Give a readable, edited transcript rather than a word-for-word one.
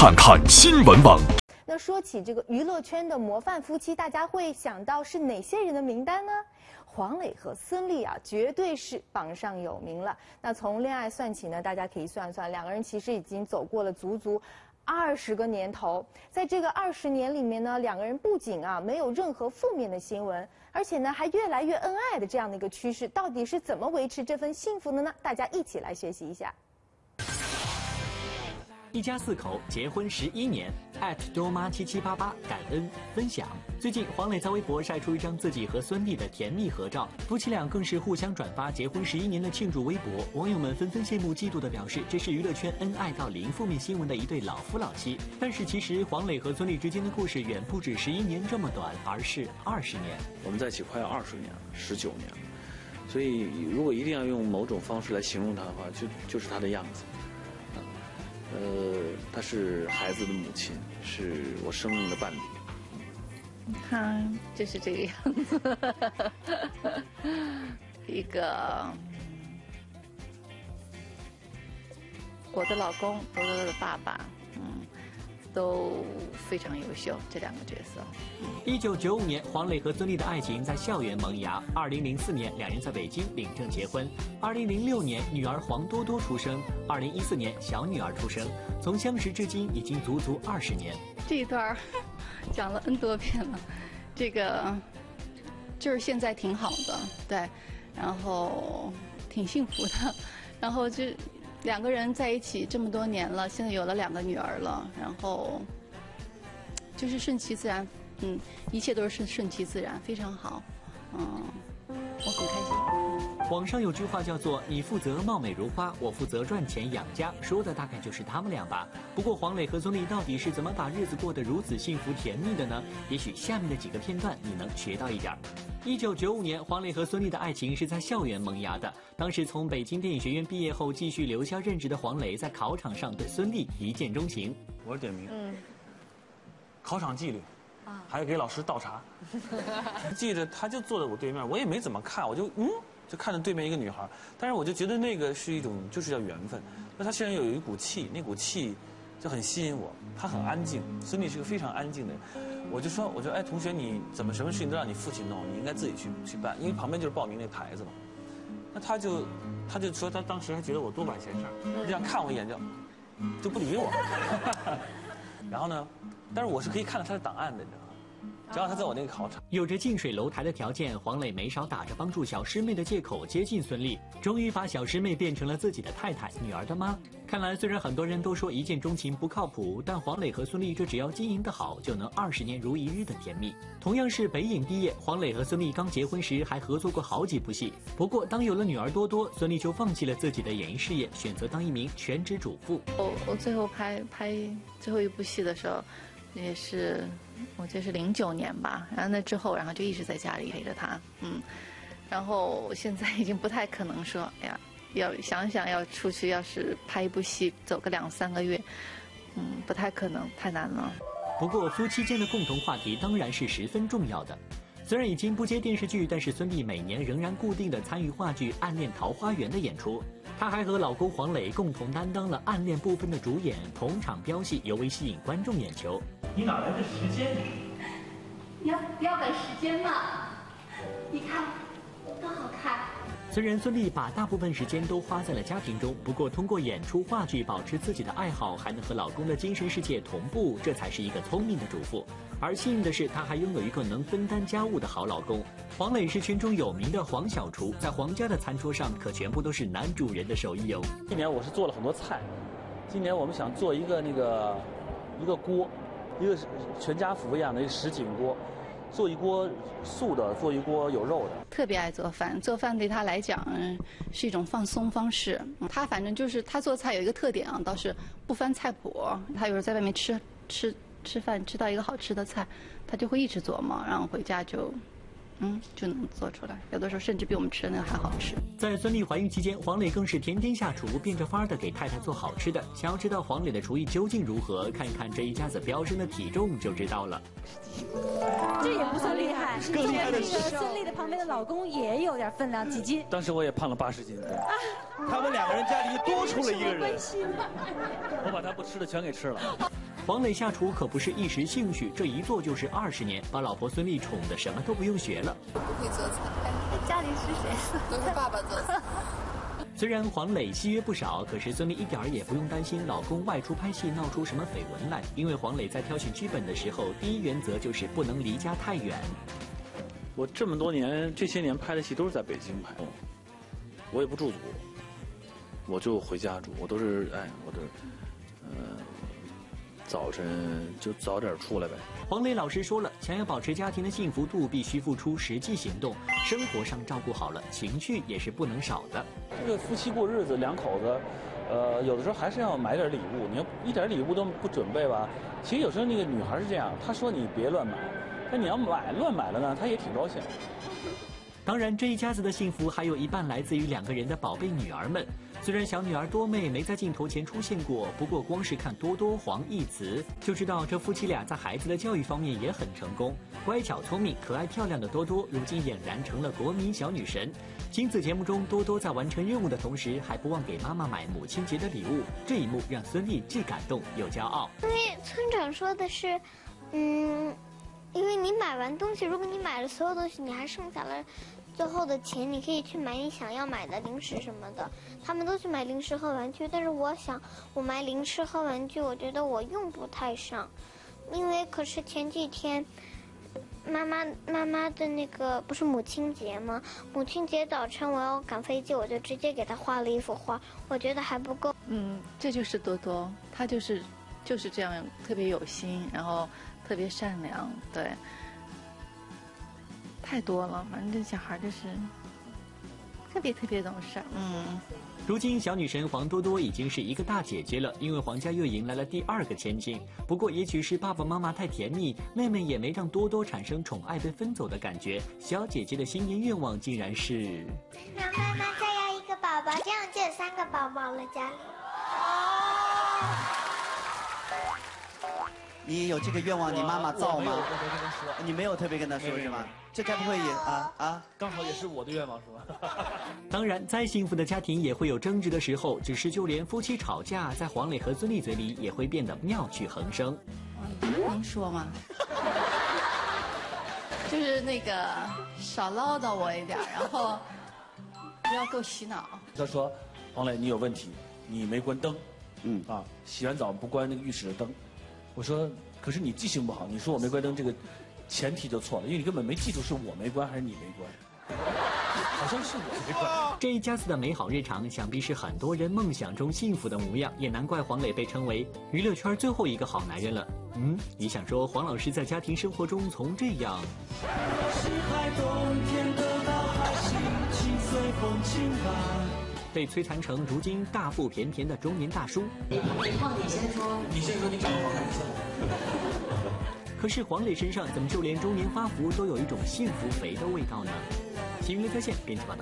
看看新闻网。那说起这个娱乐圈的模范夫妻，大家会想到是哪些人的名单呢？黄磊和孙俪啊，绝对是榜上有名了。那从恋爱算起呢，大家可以算算，两个人其实已经走过了足20个年头，在这个20年里面呢，两个人不仅啊没有任何负面的新闻，而且呢还越来越恩爱的这样的一个趋势，到底是怎么维持这份幸福的呢？大家一起来学习一下。一家4口结婚11年，@周妈7788感恩分享。最近黄磊在微博晒出一张自己和孙俪的甜蜜合照，夫妻俩更是互相转发结婚11年的庆祝微博，网友们纷纷羡慕嫉妒的表示，这是娱乐圈恩爱到零负面新闻的一对老夫老妻。但是其实黄磊和孙俪之间的故事远不止11年这么短，而是20年。我们在一起快20年了，19年了，所以如果一定要用某种方式来形容他的话，就是他的样子。她是孩子的母亲，是我生命的伴侣。你看，就是这个样子，一个我的老公，我的爸爸，都非常优秀，这两个角色。1995年，黄磊和孙俪的爱情在校园萌芽。2004年，两人在北京领证结婚。2006年，女儿黄多多出生。2014年，小女儿出生。从相识至今，已经足20年。这一段讲了 N 多遍了，这个就是现在挺好的，对，然后挺幸福的，然后就。两个人在一起这么多年了，现在有了2个女儿了，然后就是顺其自然，一切都是顺其自然，非常好，我很开心。网上有句话叫做“你负责貌美如花，我负责赚钱养家”，说的大概就是他们俩吧。不过黄磊和孙俪到底是怎么把日子过得如此幸福甜蜜的呢？也许下面的几个片段你能学到一点。1995年，黄磊和孙俪的爱情是在校园萌芽的。当时从北京电影学院毕业后，继续留校任职的黄磊，在考场上对孙俪一见钟情。我是点名，考场纪律，还给老师倒茶。记着，他就坐在我对面，我也没怎么看，我就看着对面一个女孩，但是我就觉得那个是一种就是叫缘分。那他身上有一股气，那股气就很吸引我。他很安静，孙俪是个非常安静的人。我就说，哎，同学，你怎么什么事情都让你父亲弄？你应该自己去办，因为旁边就是报名那牌子嘛。那他就说，他当时还觉得我多管闲事儿，这样看我一眼就不理我。然后呢，但是我是可以看到他的档案的，你知道吗？只要他在我那个考场，有着近水楼台的条件，黄磊没少打着帮助小师妹的借口接近孙俪，终于把小师妹变成了自己的太太、女儿的妈。看来虽然很多人都说一见钟情不靠谱，但黄磊和孙俪这只要经营得好，就能20年如一日的甜蜜。同样是北影毕业，黄磊和孙俪刚结婚时还合作过好几部戏。不过当有了女儿多多，孙俪就放弃了自己的演艺事业，选择当一名全职主妇。我最后拍最后一部戏的时候，也是。我觉得是09年吧，然后那之后，然后就一直在家里陪着他，然后现在已经不太可能说，哎呀，要想要出去，要是拍一部戏走个2、3个月，不太可能，太难了。不过夫妻间的共同话题当然是十分重要的。虽然已经不接电视剧，但是孙俪每年仍然固定的参与话剧《暗恋桃花源》的演出。她还和老公黄磊共同担当了暗恋部分的主演，同场飙戏尤为吸引观众眼球。你哪来的时间？要赶时间嘛？你看，多好看！虽然孙俪把大部分时间都花在了家庭中，不过通过演出话剧保持自己的爱好，还能和老公的精神世界同步，这才是一个聪明的主妇。而幸运的是，她还拥有一个能分担家务的好老公。黄磊是群中有名的黄小厨，在黄家的餐桌上可全部都是男主人的手艺哦。今年我是做了很多菜，今年我们想做一个锅，一个全家福一样的一个10锦锅。做一锅素的，做一锅有肉的。特别爱做饭，做饭对他来讲是一种放松方式。他反正就是他做菜有一个特点啊，倒是不翻菜谱。他有时候在外面吃饭，吃到一个好吃的菜，他就会一直琢磨，然后回家就。就能做出来，有的时候甚至比我们吃的那个还好吃。在孙俪怀孕期间，黄磊更是天天下厨，变着法儿的给太太做好吃的。想要知道黄磊的厨艺究竟如何，看看这一家子飙升的体重就知道了。这也不算厉害，更厉害的是孙俪的旁边的老公也有点分量，几斤？当时我也胖了80斤。他们两个人家里就多出了一个人，我把他不吃的全给吃了。黄磊下厨可不是一时兴趣，这一做就是20年，把老婆孙俪宠得什么都不用学了。我不会做菜，家里是谁？都是爸爸做菜。虽然黄磊戏约不少，可是孙俪一点儿也不用担心老公外出拍戏闹出什么绯闻来，因为黄磊在挑选剧本的时候，第一原则就是不能离家太远。我这么多年，这些年拍的戏都是在北京拍，我也不驻足，我就回家住，我都是早晨就早点出来呗。黄磊老师说了，想要保持家庭的幸福度，必须付出实际行动。生活上照顾好了，情绪也是不能少的。这个夫妻过日子，两口子，有的时候还是要买点礼物。你要一点礼物都不准备吧，其实有时候那个女孩是这样，她说你别乱买，但你要买乱买了呢，她也挺高兴。当然，这一家子的幸福还有一半来自于两个人的宝贝女儿们。虽然小女儿多妹没在镜头前出现过，不过光是看多多、黄义慈就知道这夫妻俩在孩子的教育方面也很成功。乖巧、聪明、可爱、漂亮的多多，如今俨然成了国民小女神。亲子节目中，多多在完成任务的同时，还不忘给妈妈买母亲节的礼物，这一幕让孙俪既感动又骄傲。因为村长说的是，因为你买完东西，如果你买了所有东西，你还剩下了最后的钱，你可以去买你想要买的零食什么的。他们都去买零食和玩具，但是我想，我买零食和玩具，我觉得我用不太上，因为可是前几天，妈妈的那个不是母亲节吗？母亲节早晨我要赶飞机，我就直接给她画了一幅画，我觉得还不够。这就是多多，她就是这样，特别有心，然后特别善良，对，太多了。反正这小孩就是特别懂事。如今小女神黄多多已经是一个大姐姐了，因为黄家又迎来了第2个千金。不过也许是爸爸妈妈太甜蜜，妹妹也没让多多产生宠爱被分走的感觉。小姐姐的新年愿望竟然是让妈妈再要一个宝宝，这样就有3个宝宝了家里。你有这个愿望，你妈妈造吗？你没有特别跟她说是吗？这该不会也刚好也是我的愿望是吧？当然，再幸福的家庭也会有争执的时候，只是就连夫妻吵架，在黄磊和孙俪嘴里也会变得妙趣横生。能说吗？就是那个少唠叨我一点，然后不要给我洗脑。他说：“黄磊，你有问题，你没关灯，洗完澡不关那个浴室的灯。”我说，可是你记性不好，你说我没关灯，这个前提就错了，因为你根本没记住是我没关还是你没关，好像是我没关。这一家子的美好日常，想必是很多人梦想中幸福的模样，也难怪黄磊被称为娱乐圈最后一个好男人了。你想说黄老师在家庭生活中从这样被摧残成如今大腹便便的中年大叔。你先说你长得好看，你先。可是黄磊身上怎么就连中年发福都有一种幸福肥的味道呢？新闻在线编辑报道。